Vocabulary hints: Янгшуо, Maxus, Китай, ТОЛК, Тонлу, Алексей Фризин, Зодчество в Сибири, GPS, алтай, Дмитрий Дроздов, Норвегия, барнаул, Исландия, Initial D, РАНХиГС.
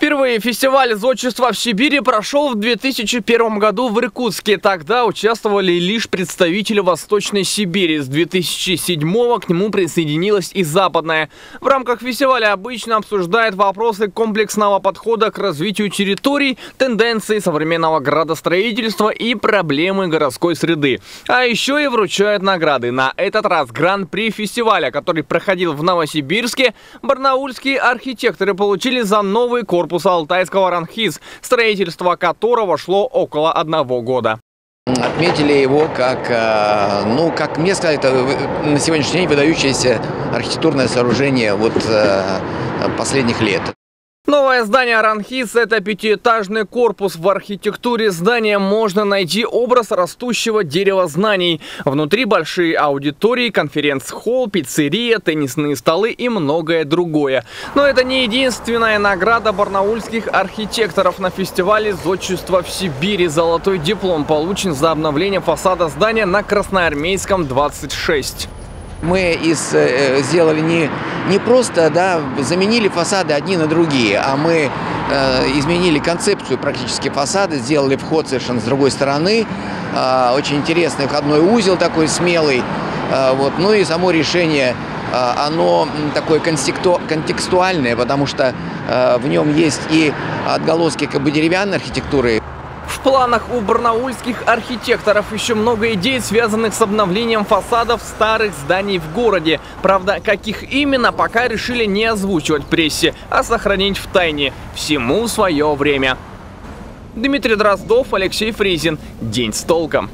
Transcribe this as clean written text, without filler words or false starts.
Впервые фестиваль «Зодчество в Сибири» прошел в 2001 году в Иркутске. Тогда участвовали лишь представители Восточной Сибири. С 2007 к нему присоединилась и Западная. В рамках фестиваля обычно обсуждают вопросы комплексного подхода к развитию территорий, тенденции современного градостроительства и проблемы городской среды. А еще и вручают награды. На этот раз гран-при фестиваля, который проходил в Новосибирске, барнаульские архитекторы получили за новый корпус алтайского РАНХиГС, строительство которого шло около 1 года. Отметили его как место, это на сегодняшний день выдающееся архитектурное сооружение последних лет. Новое здание РАНХиГС – это 5-этажный корпус. В архитектуре здания можно найти образ растущего дерева знаний. Внутри большие аудитории, конференц-холл, пиццерия, теннисные столы и многое другое. Но это не единственная награда барнаульских архитекторов на фестивале «Зодчество в Сибири». Золотой диплом получен за обновление фасада здания на Красноармейском, 26. Мы сделали не просто, заменили фасады одни на другие, а мы изменили концепцию практически фасада, сделали вход совершенно с другой стороны, очень интересный входной узел такой смелый, ну и само решение, оно такое контекстуальное, потому что в нем есть и отголоски деревянной архитектуры. В планах у барнаульских архитекторов еще много идей, связанных с обновлением фасадов старых зданий в городе. Правда, каких именно, пока решили не озвучивать прессе, а сохранить в тайне. Всему свое время. Дмитрий Дроздов, Алексей Фризин. День с толком.